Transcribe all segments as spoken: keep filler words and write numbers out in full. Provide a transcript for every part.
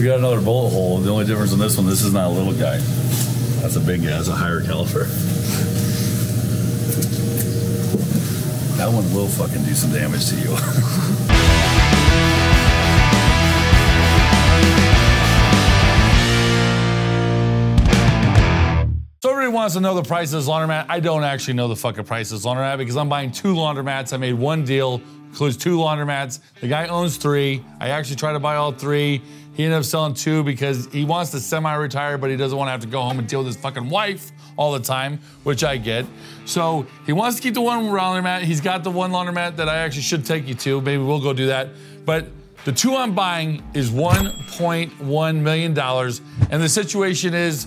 We got another bullet hole. The only difference in this one, this is not a little guy. That's a big guy. That's a higher caliper. That one will fucking do some damage to you. Wants to know the price of this laundromat. I don't actually know the fucking price of this laundromat because I'm buying two laundromats. I made one deal, includes two laundromats. The guy owns three. I actually tried to buy all three. He ended up selling two because he wants to semi-retire, but he doesn't want to have to go home and deal with his fucking wife all the time, which I get. So he wants to keep the one laundromat. He's got the one laundromat that I actually should take you to. Maybe we'll go do that. But the two I'm buying is one point one million dollars. And the situation is,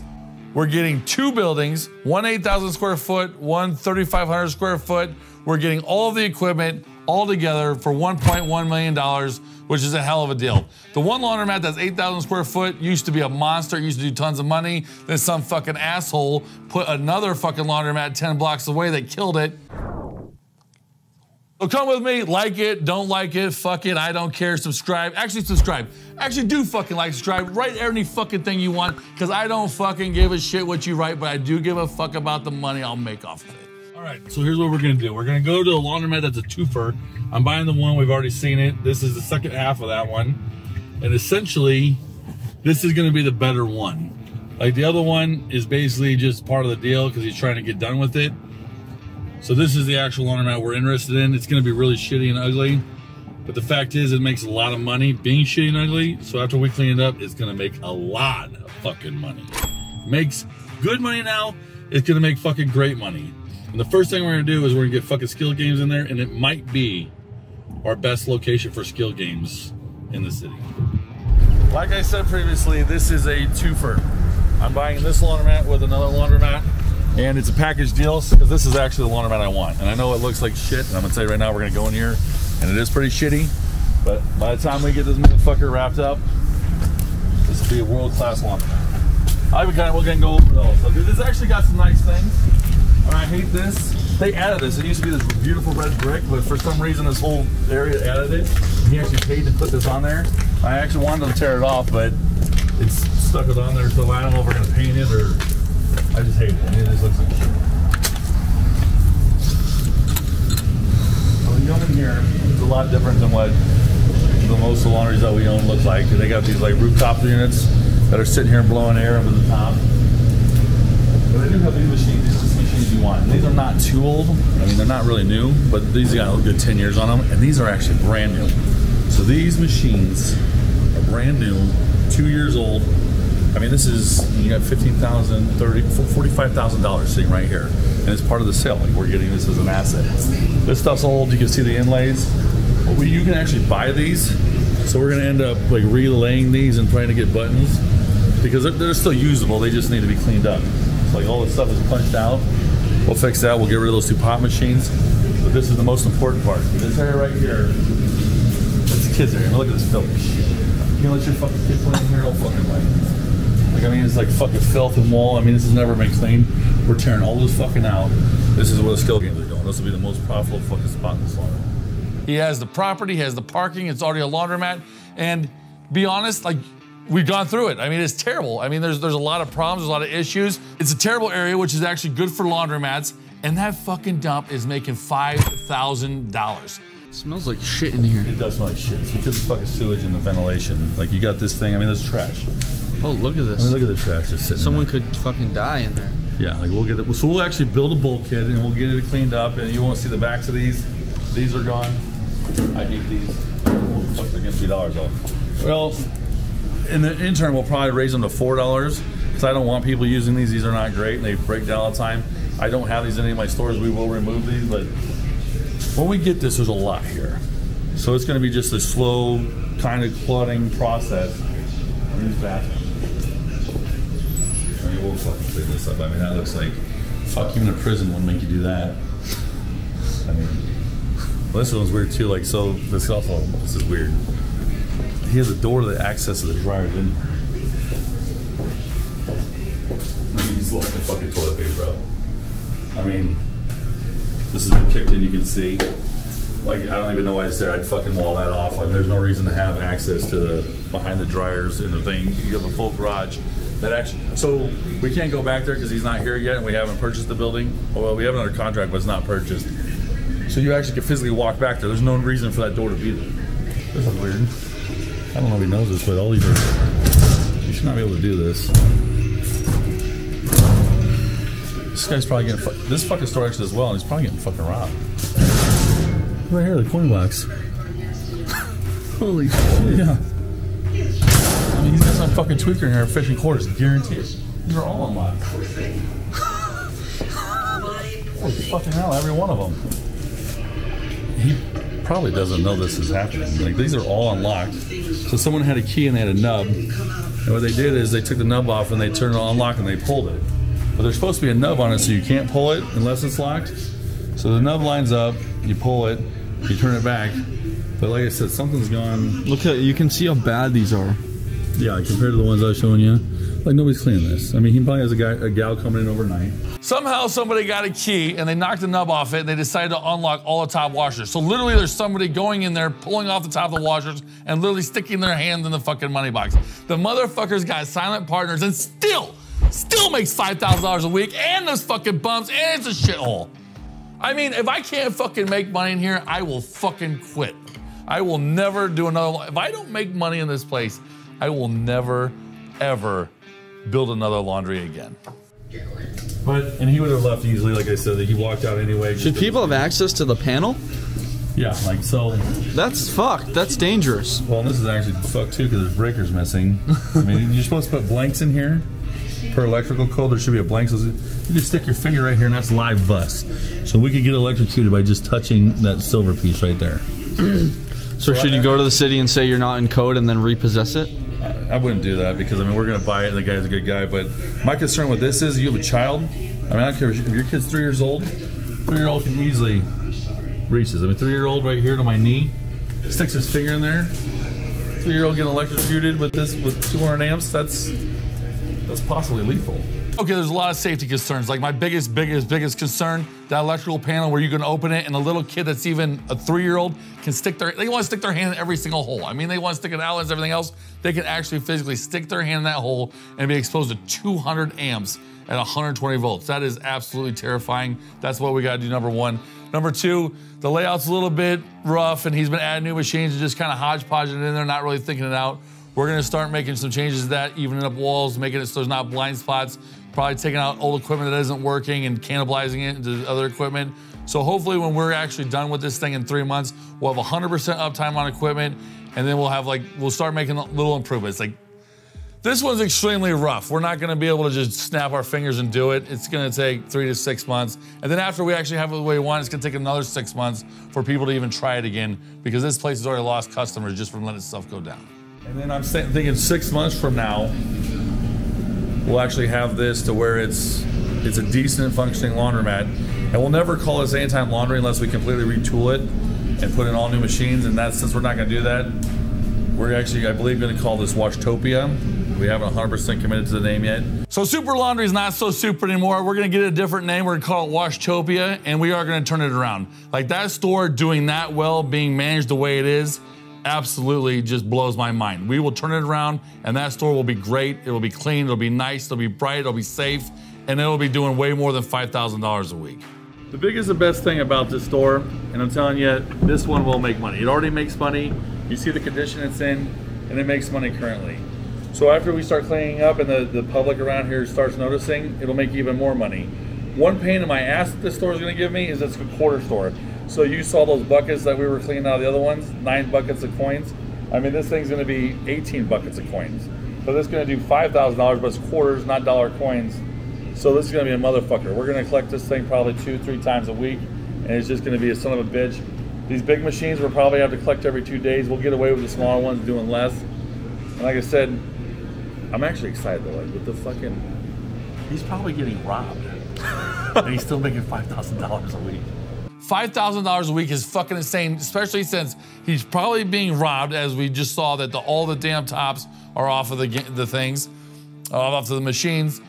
we're getting two buildings, one eight thousand square foot, one thirty-five hundred square foot. We're getting all of the equipment all together for one point one million dollars, which is a hell of a deal. The one laundromat that's eight thousand square foot used to be a monster, it used to do tons of money. Then some fucking asshole put another fucking laundromat ten blocks away that killed it. So come with me, like it, don't like it, fuck it, I don't care, subscribe. Actually subscribe, actually do fucking like, subscribe, write any fucking thing you want, because I don't fucking give a shit what you write, but I do give a fuck about the money I'll make off of it. All right, so here's what we're gonna do. We're gonna go to a laundromat that's a twofer. I'm buying the one, we've already seen it. This is the second half of that one. And essentially, this is gonna be the better one. Like the other one is basically just part of the deal because he's trying to get done with it. So this is the actual laundromat we're interested in. It's gonna be really shitty and ugly, but the fact is it makes a lot of money being shitty and ugly, so after we clean it up, it's gonna make a lot of fucking money. Makes good money now, it's gonna make fucking great money. And the first thing we're gonna do is we're gonna get fucking skill games in there, and it might be our best location for skill games in the city. Like I said previously, this is a twofer. I'm buying this laundromat with another laundromat, and it's a package deal because this is actually the laundromat I want. And I know it looks like shit, and I'm gonna tell you right now, we're gonna go in here and it is pretty shitty, but by the time we get this motherfucker wrapped up, this will be a world-class laundromat. I kinda, we're gonna go over those. So this actually got some nice things. And I hate this. They added this. It used to be this beautiful red brick, but for some reason this whole area added it. He actually paid to put this on there. I actually wanted to tear it off, but it's stuck it on there, so I don't know if we're gonna paint it or I just hate it. I mean, it just looks like shit. When you come in here, it's a lot different than what the most of the laundries that we own look like. They got these like rooftop units that are sitting here blowing air over the top. But they do have these machines. These are the machines you want. And these are not too old. I mean, they're not really new, but these got a good ten years on them. And these are actually brand new. So these machines are brand new, two years old. I mean, this is, you got fifteen thousand dollars, forty-five thousand dollars sitting right here. And it's part of the sale. Like, we're getting this as an asset. This stuff's old, you can see the inlays. But we, you can actually buy these. So we're gonna end up like relaying these and trying to get buttons because they're, they're still usable, they just need to be cleaned up. So, like, all this stuff is punched out. We'll fix that, we'll get rid of those two pop machines. But this is the most important part. This area right here, that's the kids' area. Look at this filth. You can't let your fucking kids play in here all fucking life. Like, I mean, it's like fucking filth and wall. I mean, this has never been cleaned. We're tearing all this fucking out. This is where the skill games are going. This will be the most profitable fucking spot in this laundromat. He has the property, he has the parking, it's already a laundromat. And be honest, like, we've gone through it. I mean, it's terrible. I mean, there's, there's a lot of problems, there's a lot of issues. It's a terrible area, which is actually good for laundromats. And that fucking dump is making five thousand dollars. It smells like shit in here. It does smell like shit. It's because of fucking sewage and the ventilation. Like, you got this thing, I mean, that's trash. Oh, look at this. I mean, look at the trash just sitting Someone there. Could fucking die in there. Yeah, like we'll get it. So we'll actually build a bulkhead and we'll get it cleaned up and you won't see the backs of these. These are gone. I hate these. Fuck, they're getting three dollars off. Well, in the interim, we'll probably raise them to four dollars because I don't want people using these. These are not great and they break down all the time. I don't have these in any of my stores. We will remove these, but when we get this, there's a lot here. So it's gonna be just a slow kind of clutting process in these bathrooms. We'll fucking clean this up. I mean, that looks like, fuck, even a prison wouldn't make you do that. I mean, well, this one's weird too. Like, so this also, this is weird. He has a door that accesses the dryer, didn't he? I mean, he's looking at fucking toilet paper up. I mean, this has been kicked in, you can see. Like, I don't even know why it's there. I'd fucking wall that off. Like, there's no reason to have access to the behind the dryers and the thing. You have a full garage. That actually, so we can't go back there because he's not here yet, and we haven't purchased the building. Well, we have it under contract, but it's not purchased. So you actually can physically walk back there. There's no reason for that door to be there. This is weird. I don't know if he knows this, but all these are, you should not be able to do this. This guy's probably getting, fu this fucking store actually does well, and he's probably getting fucking robbed. Right here, the coin box. Holy shit. Yeah. I mean, he's got some fucking tweaker in here fishing quarters, guaranteed. These are all unlocked. Holy fucking hell, every one of them. He probably doesn't know this is happening. Like, these are all unlocked. So someone had a key and they had a nub. And what they did is they took the nub off and they turned it on lock and they pulled it. But there's supposed to be a nub on it, so you can't pull it unless it's locked. So the nub lines up, you pull it, you turn it back. But like I said, something's gone. Look at, you can see how bad these are. Yeah, compared to the ones I was showing you. Like, nobody's cleaning this. I mean, he probably has a, guy, a gal coming in overnight. Somehow somebody got a key and they knocked the nub off it and they decided to unlock all the top washers. So literally there's somebody going in there, pulling off the top of the washers and literally sticking their hands in the fucking money box. The motherfuckers got silent partners and still, still makes five thousand dollars a week and those fucking bumps and it's a shithole. I mean, if I can't fucking make money in here, I will fucking quit. I will never do another one. If I don't make money in this place, I will never, ever build another laundry again. But, and he would have left easily, like I said, that he walked out anyway. Should people have access to the panel? Yeah, like so. That's fucked, that's dangerous. Well, and this is actually fucked too, because there's breakers missing. I mean, you're supposed to put blanks in here. Per electrical code, there should be a blank. So you just stick your finger right here, and that's live bus. So we could get electrocuted by just touching that silver piece right there. So, so should I, you go to the city and say you're not in code and then repossess it? I wouldn't do that because, I mean, we're going to buy it. The guy's a good guy. But my concern with this is you have a child. I mean, I don't care if your kid's three years old. Three-year-old can easily reach this. I mean, three-year-old right here to my knee. Sticks his finger in there. Three-year-old getting electrocuted with this, with two hundred amps. That's... that's possibly lethal. Okay, there's a lot of safety concerns. Like my biggest, biggest, biggest concern, that electrical panel where you can open it and a little kid that's even a three-year-old can stick their, they want to stick their hand in every single hole. I mean, they want to stick an outlet and everything else. They can actually physically stick their hand in that hole and be exposed to two hundred amps at one hundred twenty volts. That is absolutely terrifying. That's what we got to do, number one. Number two, the layout's a little bit rough and he's been adding new machines and just kind of hodgepodging it in there, not really thinking it out. We're gonna start making some changes to that, evening up walls, making it so there's not blind spots, probably taking out old equipment that isn't working and cannibalizing it into other equipment. So hopefully when we're actually done with this thing in three months, we'll have one hundred percent uptime on equipment, and then we'll have like, we'll start making little improvements. Like, this one's extremely rough. We're not gonna be able to just snap our fingers and do it. It's gonna take three to six months. And then after we actually have it the way we want, it's gonna take another six months for people to even try it again, because this place has already lost customers just from letting stuff go down. And then I'm thinking six months from now, we'll actually have this to where it's it's a decent functioning laundromat. And we'll never call this anytime laundry unless we completely retool it and put in all new machines. And that's, since we're not going to do that, we're actually, I believe, going to call this Washtopia. We haven't one hundred percent committed to the name yet. So Super Laundry is not so super anymore. We're going to get a different name. We're going to call it Washtopia, and we are going to turn it around. Like, that store doing that well, being managed the way it is, absolutely just blows my mind. We will turn it around and that store will be great. It will be clean, it'll be nice, it'll be bright, it'll be safe, and it'll be doing way more than five thousand dollars a week. The biggest and best thing about this store, and I'm telling you, this one will make money. It already makes money. You see the condition it's in, and it makes money currently. So after we start cleaning up and the, the public around here starts noticing, it'll make even more money. One pain in my ass that this store is gonna give me is it's a quarter store. So you saw those buckets that we were cleaning out of the other ones, nine buckets of coins. I mean, this thing's gonna be eighteen buckets of coins. So this is gonna do five thousand dollars, but it's quarters, not dollar coins. So this is gonna be a motherfucker. We're gonna collect this thing probably two, three times a week, and it's just gonna be a son of a bitch. These big machines we'll probably have to collect every two days. We'll get away with the smaller ones doing less. And like I said, I'm actually excited though, like with the fucking, he's probably getting robbed. And he's still making five thousand dollars a week. five thousand dollars a week is fucking insane, especially since he's probably being robbed, as we just saw that the, all the damn tops are off of the, the things, uh, off of the machines.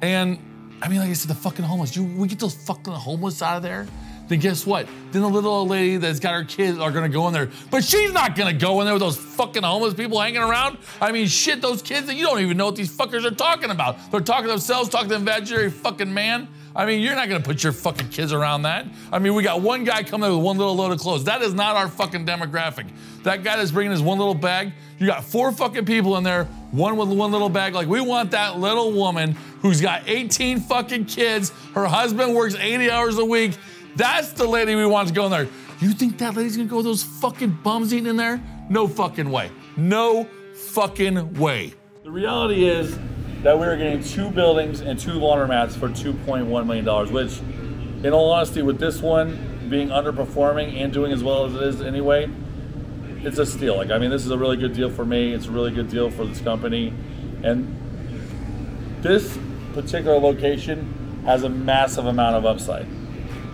And I mean, like I said, the fucking homeless, you, we get those fucking homeless out of there. then guess what? Then the little old lady that's got her kids are gonna go in there, but she's not gonna go in there with those fucking homeless people hanging around. I mean, shit, those kids that you don't even know what these fuckers are talking about. They're talking to themselves, talking to the imaginary fucking man. I mean, you're not gonna put your fucking kids around that. I mean, we got one guy coming in with one little load of clothes. That is not our fucking demographic. That guy that's bringing his one little bag, you got four fucking people in there, one with one little bag. Like, we want that little woman who's got eighteen fucking kids, her husband works eighty hours a week. That's the lady we want to go in there. You think that lady's gonna go with those fucking bums eating in there? No fucking way. No fucking way. The reality is that we were getting two buildings and two laundromats for two point one million dollars, which, in all honesty, with this one being underperforming and doing as well as it is anyway, it's a steal. Like, I mean, this is a really good deal for me. It's a really good deal for this company. And this particular location has a massive amount of upside.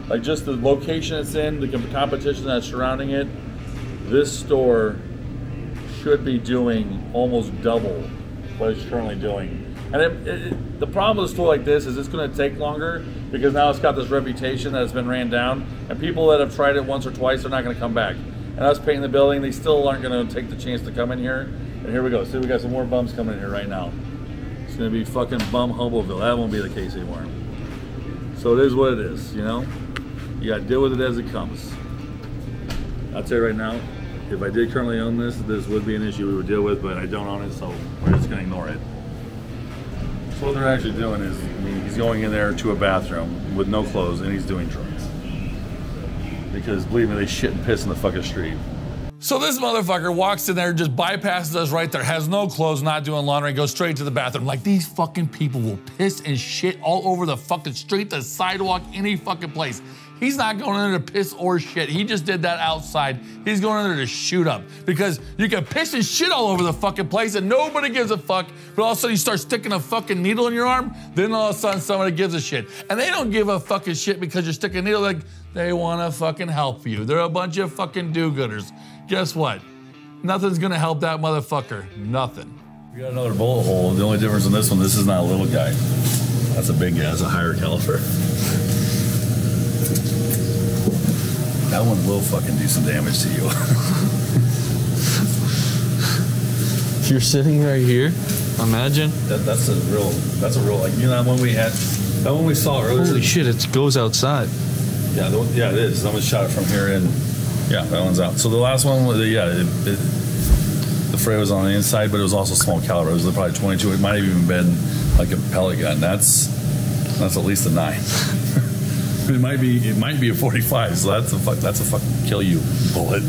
Like, just the location it's in, the competition that's surrounding it, this store should be doing almost double what it's currently doing. And it, it, the problem with a store like this is it's gonna take longer because now it's got this reputation that has been ran down, and people that have tried it once or twice are not gonna come back. And us painting the building, they still aren't gonna take the chance to come in here. And here we go, see, we got some more bums coming in here right now. It's gonna be fucking bum Humbleville. That won't be the case anymore. So it is what it is, you know? You gotta deal with it as it comes. I'll tell you right now, if I did currently own this, this would be an issue we would deal with, but I don't own it, so we're just gonna ignore it. So what they're actually doing is, I mean, he's going in there to a bathroom with no clothes and he's doing drugs. Because believe me, they shit and piss in the fucking street. So this motherfucker walks in there, just bypasses us right there, has no clothes, not doing laundry, goes straight to the bathroom. Like, these fucking people will piss and shit all over the fucking street, the sidewalk, any fucking place. He's not going in there to piss or shit. He just did that outside. He's going in there to shoot up, because you can piss and shit all over the fucking place and nobody gives a fuck, but all of a sudden you start sticking a fucking needle in your arm, then all of a sudden somebody gives a shit. And they don't give a fucking shit because you're sticking a needle. Like, they wanna fucking help you. They're a bunch of fucking do-gooders. Guess what? Nothing's gonna help that motherfucker. Nothing. We got another bullet hole. The only difference in this one, this is not a little guy. That's a big guy. That's a higher caliber. That one will fucking do some damage to you. You're sitting right here. Imagine. That, that's a real. That's a real. Like, you know that one we had. That one we saw earlier. Holy shit! It goes outside. Yeah. The, yeah, it is. Someone shot it from here in. Yeah, that one's out. So the last one was, yeah, it, it, the fray was on the inside, but it was also small caliber. It was probably twenty-two. It might have even been like a pellet gun. That's that's at least a nine. it might be it might be a forty-five. So that's a fuck. That's a fucking kill you bullet.